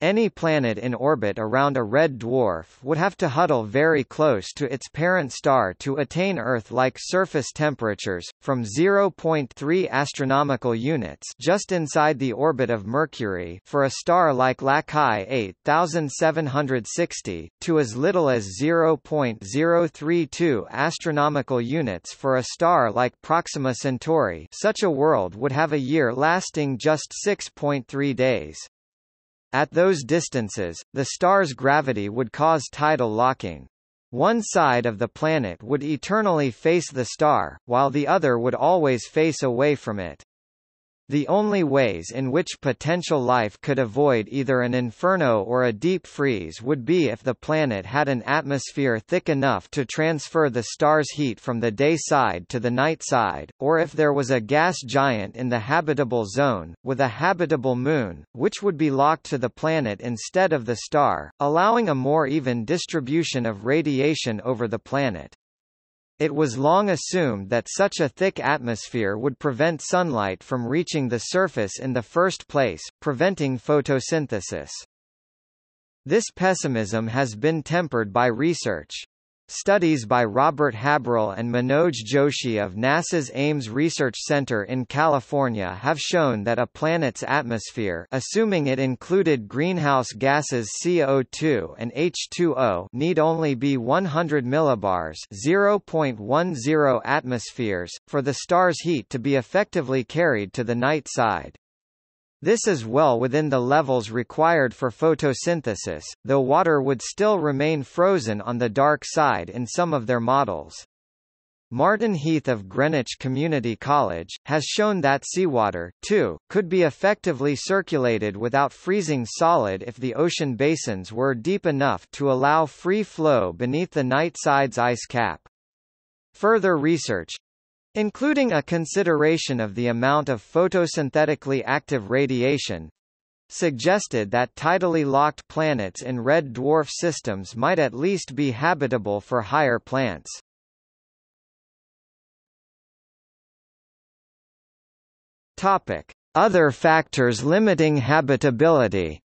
Any planet in orbit around a red dwarf would have to huddle very close to its parent star to attain Earth-like surface temperatures, from zero point three astronomical units just inside the orbit of Mercury for a star like Lacaille eight thousand seven hundred sixty, to as little as zero point zero three two astronomical units for a star like Proxima Centauri. Such a world would have a year lasting just six point three days. At those distances, the star's gravity would cause tidal locking. One side of the planet would eternally face the star, while the other would always face away from it. The only ways in which potential life could avoid either an inferno or a deep freeze would be if the planet had an atmosphere thick enough to transfer the star's heat from the day side to the night side, or if there was a gas giant in the habitable zone, with a habitable moon, which would be locked to the planet instead of the star, allowing a more even distribution of radiation over the planet. It was long assumed that such a thick atmosphere would prevent sunlight from reaching the surface in the first place, preventing photosynthesis. This pessimism has been tempered by research. Studies by Robert Haberl and Manoj Joshi of NASA's Ames Research Center in California have shown that a planet's atmosphere, assuming it included greenhouse gases C O two and H two O, need only be one hundred millibars, zero point one zero atmospheres, for the star's heat to be effectively carried to the night side. This is well within the levels required for photosynthesis, though water would still remain frozen on the dark side in some of their models. Martin Heath of Greenwich Community College has shown that seawater, too, could be effectively circulated without freezing solid if the ocean basins were deep enough to allow free flow beneath the night side's ice cap. Further research, including a consideration of the amount of photosynthetically active radiation, suggested that tidally locked planets in red dwarf systems might at least be habitable for higher plants. Topic: Other factors limiting habitability.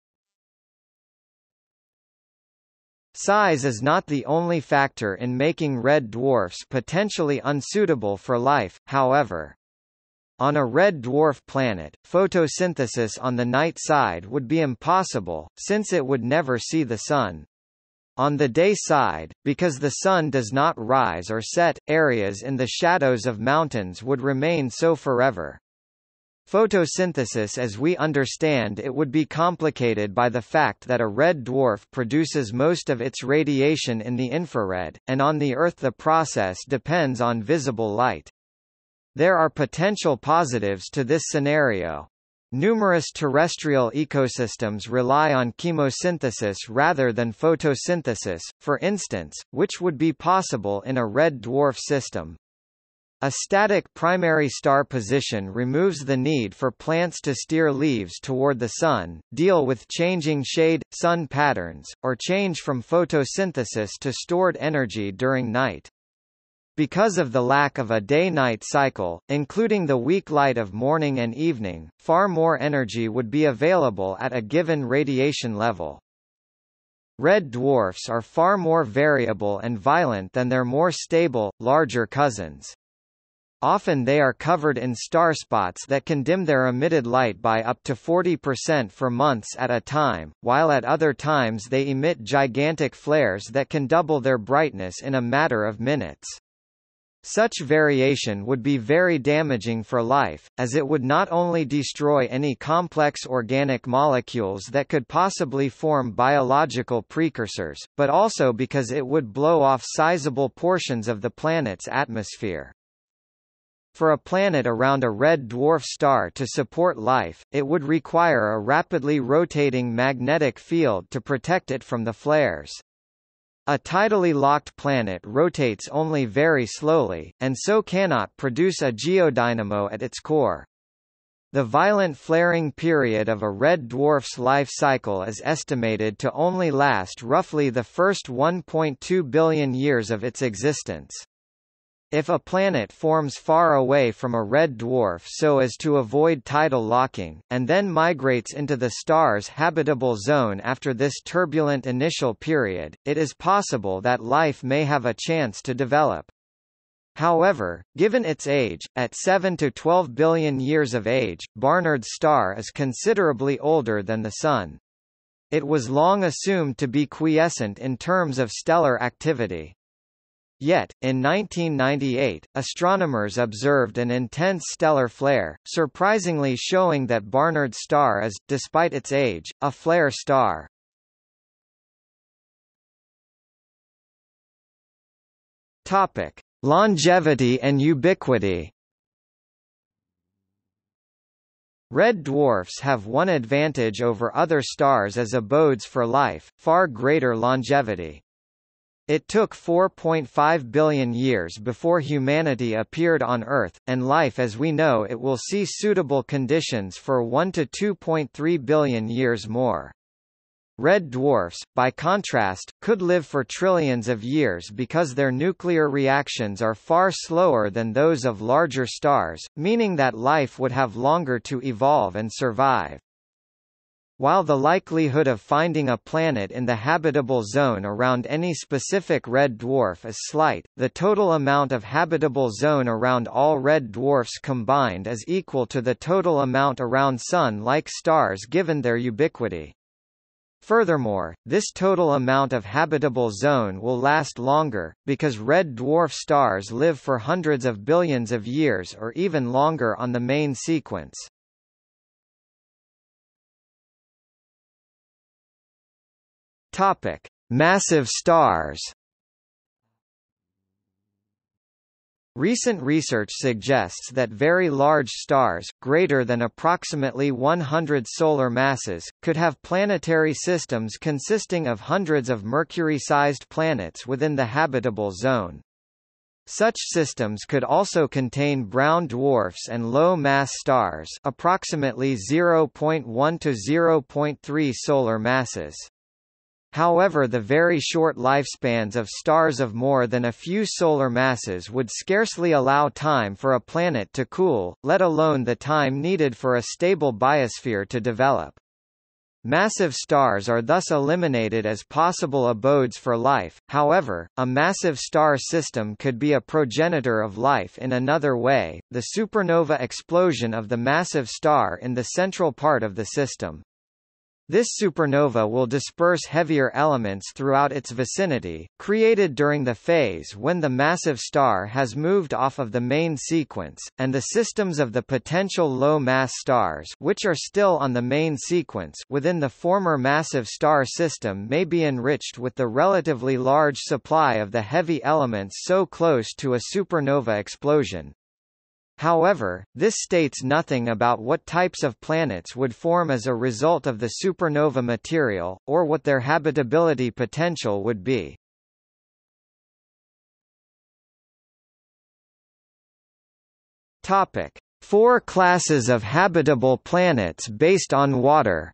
Size is not the only factor in making red dwarfs potentially unsuitable for life, however. On a red dwarf planet, photosynthesis on the night side would be impossible, since it would never see the sun. On the day side, because the sun does not rise or set, areas in the shadows of mountains would remain so forever. Photosynthesis as we understand it would be complicated by the fact that a red dwarf produces most of its radiation in the infrared, and on the Earth the process depends on visible light. There are potential positives to this scenario. Numerous terrestrial ecosystems rely on chemosynthesis rather than photosynthesis, for instance, which would be possible in a red dwarf system. A static primary star position removes the need for plants to steer leaves toward the sun, deal with changing shade-sun patterns, or change from photosynthesis to stored energy during night. Because of the lack of a day-night cycle, including the weak light of morning and evening, far more energy would be available at a given radiation level. Red dwarfs are far more variable and violent than their more stable, larger cousins. Often they are covered in starspots that can dim their emitted light by up to forty percent for months at a time, while at other times they emit gigantic flares that can double their brightness in a matter of minutes. Such variation would be very damaging for life, as it would not only destroy any complex organic molecules that could possibly form biological precursors, but also because it would blow off sizable portions of the planet's atmosphere. For a planet around a red dwarf star to support life, it would require a rapidly rotating magnetic field to protect it from the flares. A tidally locked planet rotates only very slowly, and so cannot produce a geodynamo at its core. The violent flaring period of a red dwarf's life cycle is estimated to only last roughly the first one point two billion years of its existence. If a planet forms far away from a red dwarf so as to avoid tidal locking, and then migrates into the star's habitable zone after this turbulent initial period, it is possible that life may have a chance to develop. However, given its age, at seven to twelve billion years of age, Barnard's star is considerably older than the Sun. It was long assumed to be quiescent in terms of stellar activity. Yet, in nineteen ninety-eight, astronomers observed an intense stellar flare, surprisingly showing that Barnard's star is, despite its age, a flare star. Topic: Longevity and ubiquity. Red dwarfs have one advantage over other stars as abodes for life: far greater longevity. It took four point five billion years before humanity appeared on Earth, and life as we know it will see suitable conditions for one to two point three billion years more. Red dwarfs, by contrast, could live for trillions of years because their nuclear reactions are far slower than those of larger stars, meaning that life would have longer to evolve and survive. While the likelihood of finding a planet in the habitable zone around any specific red dwarf is slight, the total amount of habitable zone around all red dwarfs combined is equal to the total amount around Sun-like stars given their ubiquity. Furthermore, this total amount of habitable zone will last longer, because red dwarf stars live for hundreds of billions of years or even longer on the main sequence. Topic: Massive stars. Recent research suggests that very large stars, greater than approximately one hundred solar masses, could have planetary systems consisting of hundreds of Mercury-sized planets within the habitable zone. Such systems could also contain brown dwarfs and low-mass stars, approximately zero point one to zero point three solar masses. However, the very short lifespans of stars of more than a few solar masses would scarcely allow time for a planet to cool, let alone the time needed for a stable biosphere to develop. Massive stars are thus eliminated as possible abodes for life. However, a massive star system could be a progenitor of life in another way: the supernova explosion of the massive star in the central part of the system. This supernova will disperse heavier elements throughout its vicinity, created during the phase when the massive star has moved off of the main sequence, and the systems of the potential low-mass stars, which are still on the main sequence within the former massive star system, may be enriched with the relatively large supply of the heavy elements so close to a supernova explosion. However, this states nothing about what types of planets would form as a result of the supernova material, or what their habitability potential would be. Topic: Four classes of habitable planets based on water.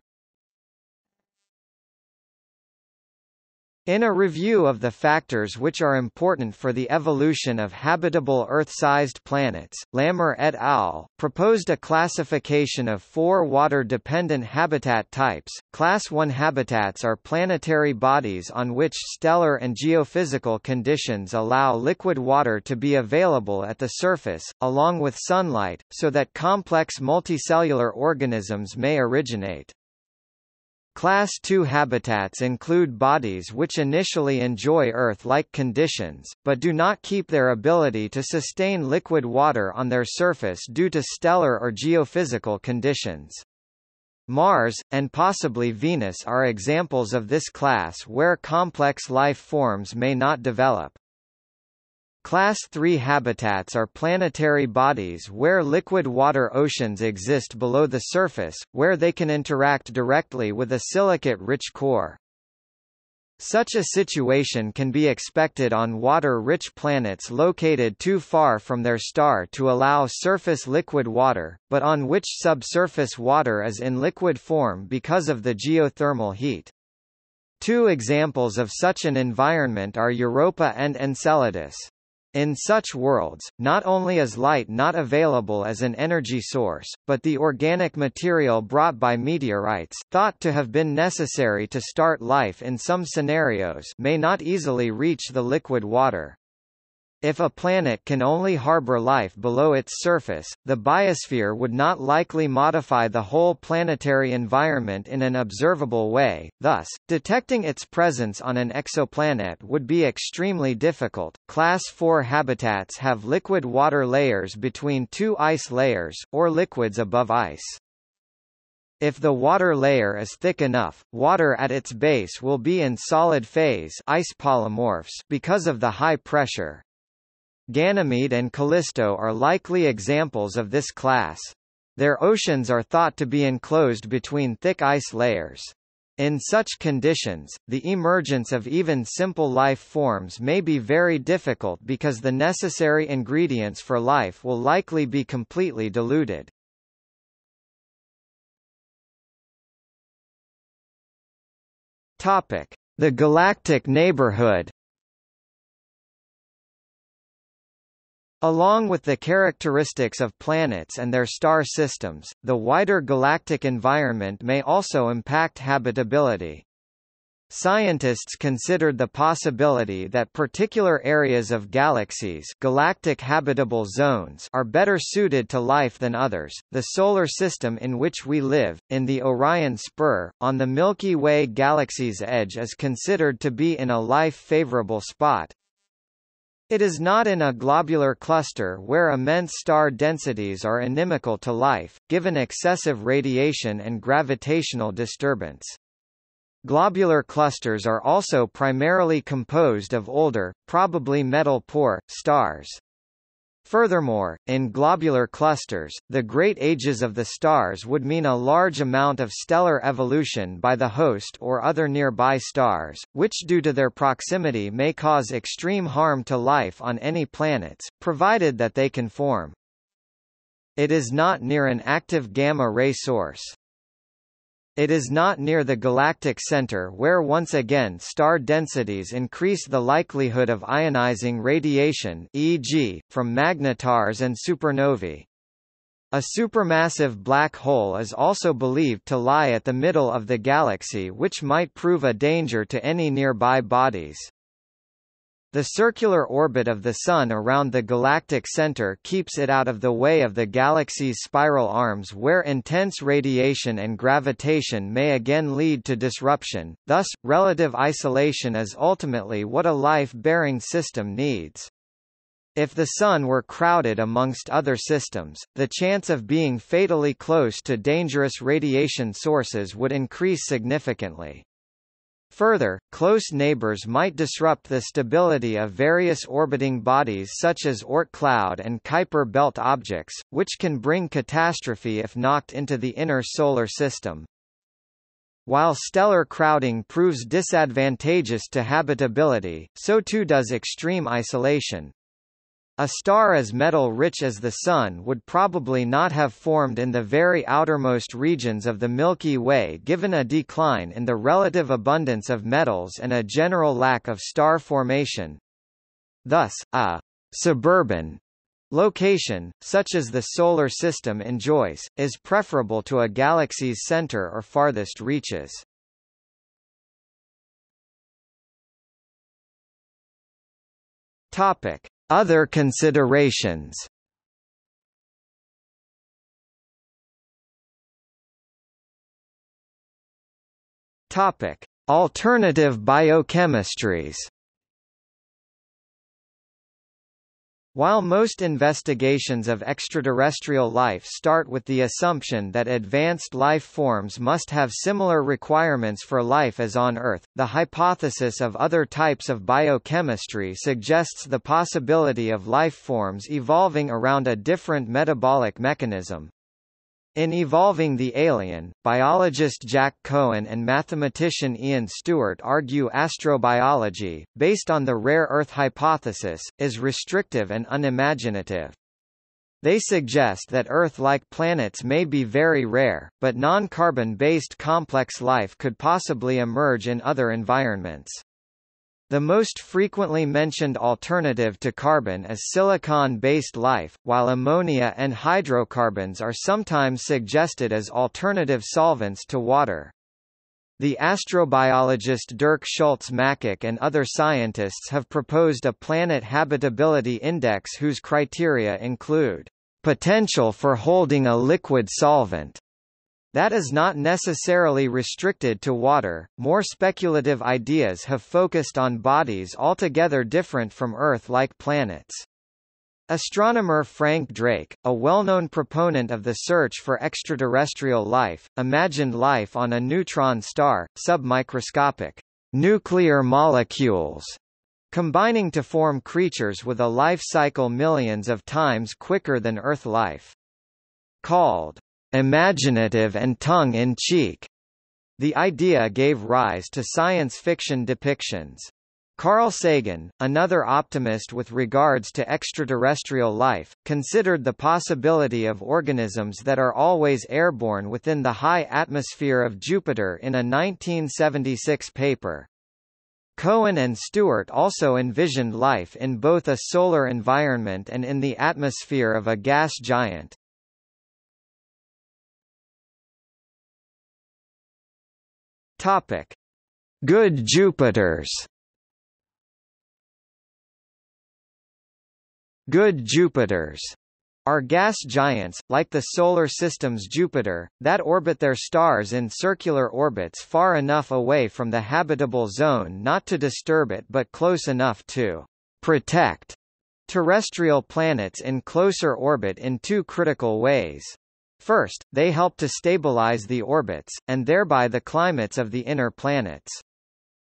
In a review of the factors which are important for the evolution of habitable Earth-sized planets, Lammer et al. Proposed a classification of four water-dependent habitat types. Class one habitats are planetary bodies on which stellar and geophysical conditions allow liquid water to be available at the surface, along with sunlight, so that complex multicellular organisms may originate. Class two habitats include bodies which initially enjoy Earth-like conditions, but do not keep their ability to sustain liquid water on their surface due to stellar or geophysical conditions. Mars, and possibly Venus, are examples of this class where complex life forms may not develop. Class three habitats are planetary bodies where liquid water oceans exist below the surface, where they can interact directly with a silicate-rich core. Such a situation can be expected on water-rich planets located too far from their star to allow surface liquid water, but on which subsurface water is in liquid form because of the geothermal heat. Two examples of such an environment are Europa and Enceladus. In such worlds, not only is light not available as an energy source, but the organic material brought by meteorites, thought to have been necessary to start life in some scenarios, may not easily reach the liquid water. If a planet can only harbor life below its surface, the biosphere would not likely modify the whole planetary environment in an observable way, thus, detecting its presence on an exoplanet would be extremely difficult. Class four habitats have liquid water layers between two ice layers, or liquids above ice. If the water layer is thick enough, water at its base will be in solid phase ice polymorphs because of the high pressure. Ganymede and Callisto are likely examples of this class. Their oceans are thought to be enclosed between thick ice layers. In such conditions, the emergence of even simple life forms may be very difficult because the necessary ingredients for life will likely be completely diluted. Topic: The galactic neighborhood. Along with the characteristics of planets and their star systems, the wider galactic environment may also impact habitability. Scientists considered the possibility that particular areas of galaxies, galactic habitable zones, are better suited to life than others. The solar system in which we live, in the Orion Spur, on the Milky Way galaxy's edge, is considered to be in a life-favorable spot. It is not in a globular cluster where immense star densities are inimical to life, given excessive radiation and gravitational disturbance. Globular clusters are also primarily composed of older, probably metal-poor, stars. Furthermore, in globular clusters, the great ages of the stars would mean a large amount of stellar evolution by the host or other nearby stars, which due to their proximity may cause extreme harm to life on any planets, provided that they can form. It is not near an active gamma-ray source. It is not near the galactic center where once again star densities increase the likelihood of ionizing radiation, for example, from magnetars and supernovae. A supermassive black hole is also believed to lie at the middle of the galaxy, which might prove a danger to any nearby bodies. The circular orbit of the Sun around the galactic center keeps it out of the way of the galaxy's spiral arms, where intense radiation and gravitation may again lead to disruption. Thus, relative isolation is ultimately what a life-bearing system needs. If the Sun were crowded amongst other systems, the chance of being fatally close to dangerous radiation sources would increase significantly. Further, close neighbors might disrupt the stability of various orbiting bodies such as Oort cloud and Kuiper belt objects, which can bring catastrophe if knocked into the inner solar system. While stellar crowding proves disadvantageous to habitability, so too does extreme isolation. A star as metal-rich as the Sun would probably not have formed in the very outermost regions of the Milky Way, given a decline in the relative abundance of metals and a general lack of star formation. Thus, a «suburban» location, such as the Solar System enjoys, is preferable to a galaxy's center or farthest reaches. Other considerations. Topic: Alternative biochemistries. While most investigations of extraterrestrial life start with the assumption that advanced life forms must have similar requirements for life as on Earth, the hypothesis of other types of biochemistry suggests the possibility of life forms evolving around a different metabolic mechanism. In Evolving the Alien, biologist Jack Cohen and mathematician Ian Stewart argue astrobiology, based on the rare Earth hypothesis, is restrictive and unimaginative. They suggest that Earth-like planets may be very rare, but non-carbon-based complex life could possibly emerge in other environments. The most frequently mentioned alternative to carbon is silicon-based life, while ammonia and hydrocarbons are sometimes suggested as alternative solvents to water. The astrobiologist Dirk Schultz-Macick and other scientists have proposed a planet habitability index whose criteria include potential for holding a liquid solvent that is not necessarily restricted to water. More speculative ideas have focused on bodies altogether different from Earth-like planets. Astronomer Frank Drake, a well-known proponent of the search for extraterrestrial life, imagined life on a neutron star, submicroscopic nuclear molecules, combining to form creatures with a life cycle millions of times quicker than Earth life. Called imaginative and tongue-in-cheek, the idea gave rise to science fiction depictions. Carl Sagan, another optimist with regards to extraterrestrial life, considered the possibility of organisms that are always airborne within the high atmosphere of Jupiter in a nineteen seventy-six paper. Cohen and Stewart also envisioned life in both a solar environment and in the atmosphere of a gas giant. Topic: Good Jupiters. Good Jupiters are gas giants, like the Solar System's Jupiter, that orbit their stars in circular orbits far enough away from the habitable zone not to disturb it but close enough to protect terrestrial planets in closer orbit in two critical ways. First, they help to stabilize the orbits, and thereby the climates of the inner planets.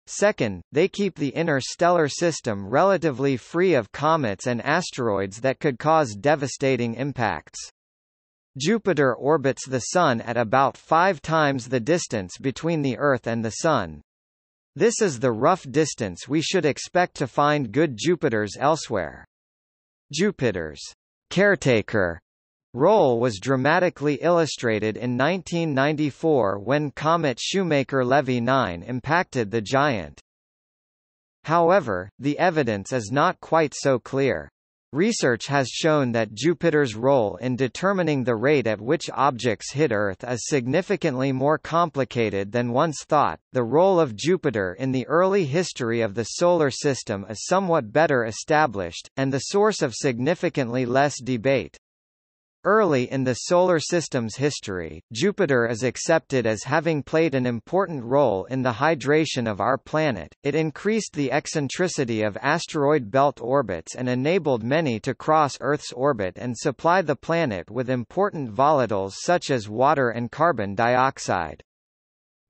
Second, they keep the inner stellar system relatively free of comets and asteroids that could cause devastating impacts. Jupiter orbits the Sun at about five times the distance between the Earth and the Sun. This is the rough distance we should expect to find good Jupiters elsewhere. Jupiter's caretaker role was dramatically illustrated in nineteen ninety-four when comet Shoemaker-Levy nine impacted the giant. However, the evidence is not quite so clear. Research has shown that Jupiter's role in determining the rate at which objects hit Earth is significantly more complicated than once thought. The role of Jupiter in the early history of the Solar System is somewhat better established, and the source of significantly less debate. Early in the Solar System's history, Jupiter is accepted as having played an important role in the hydration of our planet. It increased the eccentricity of asteroid belt orbits and enabled many to cross Earth's orbit and supply the planet with important volatiles such as water and carbon dioxide.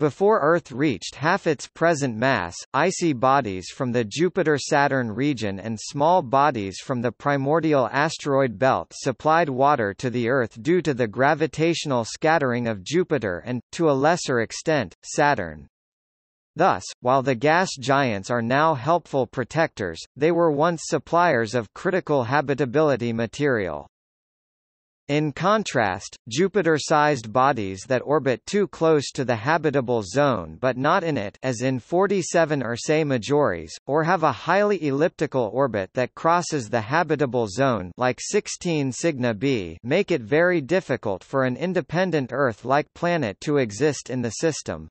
Before Earth reached half its present mass, icy bodies from the Jupiter-Saturn region and small bodies from the primordial asteroid belt supplied water to the Earth due to the gravitational scattering of Jupiter and, to a lesser extent, Saturn. Thus, while the gas giants are now helpful protectors, they were once suppliers of critical habitability material. In contrast, Jupiter-sized bodies that orbit too close to the habitable zone but not in it, as in forty-seven Ursae Majoris, or have a highly elliptical orbit that crosses the habitable zone like sixteen Cygna b, make it very difficult for an independent Earth-like planet to exist in the system.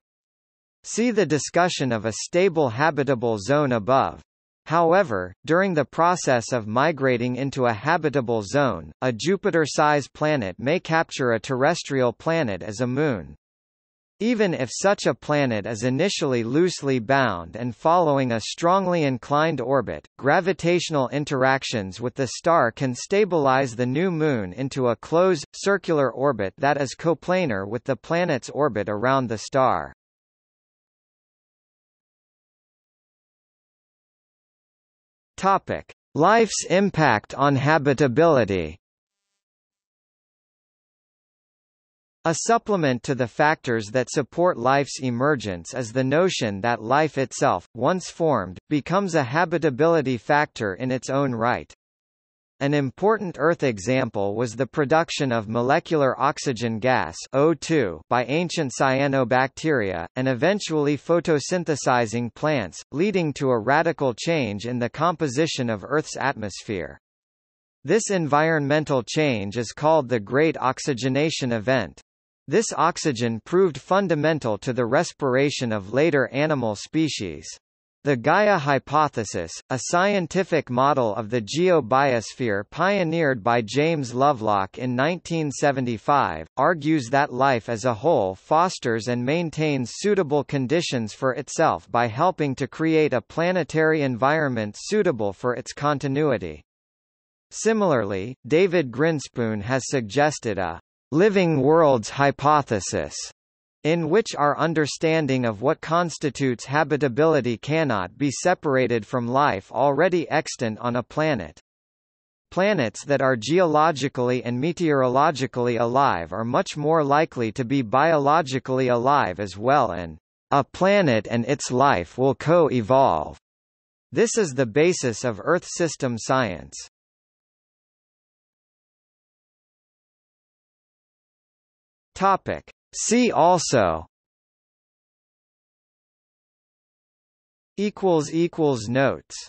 See the discussion of a stable habitable zone above. However, during the process of migrating into a habitable zone, a Jupiter-sized planet may capture a terrestrial planet as a moon. Even if such a planet is initially loosely bound and following a strongly inclined orbit, gravitational interactions with the star can stabilize the new moon into a closed, circular orbit that is coplanar with the planet's orbit around the star. Topic: Life's impact on habitability. A supplement to the factors that support life's emergence is the notion that life itself, once formed, becomes a habitability factor in its own right. An important Earth example was the production of molecular oxygen gas O two by ancient cyanobacteria, and eventually photosynthesizing plants, leading to a radical change in the composition of Earth's atmosphere. This environmental change is called the Great Oxygenation Event. This oxygen proved fundamental to the respiration of later animal species. The Gaia hypothesis, a scientific model of the geobiosphere pioneered by James Lovelock in nineteen seventy-five, argues that life as a whole fosters and maintains suitable conditions for itself by helping to create a planetary environment suitable for its continuity. Similarly, David Grinspoon has suggested a living worlds hypothesis, in which our understanding of what constitutes habitability cannot be separated from life already extant on a planet. Planets that are geologically and meteorologically alive are much more likely to be biologically alive as well, and a planet and its life will co-evolve. This is the basis of Earth system science. Topic. See also equals equals notes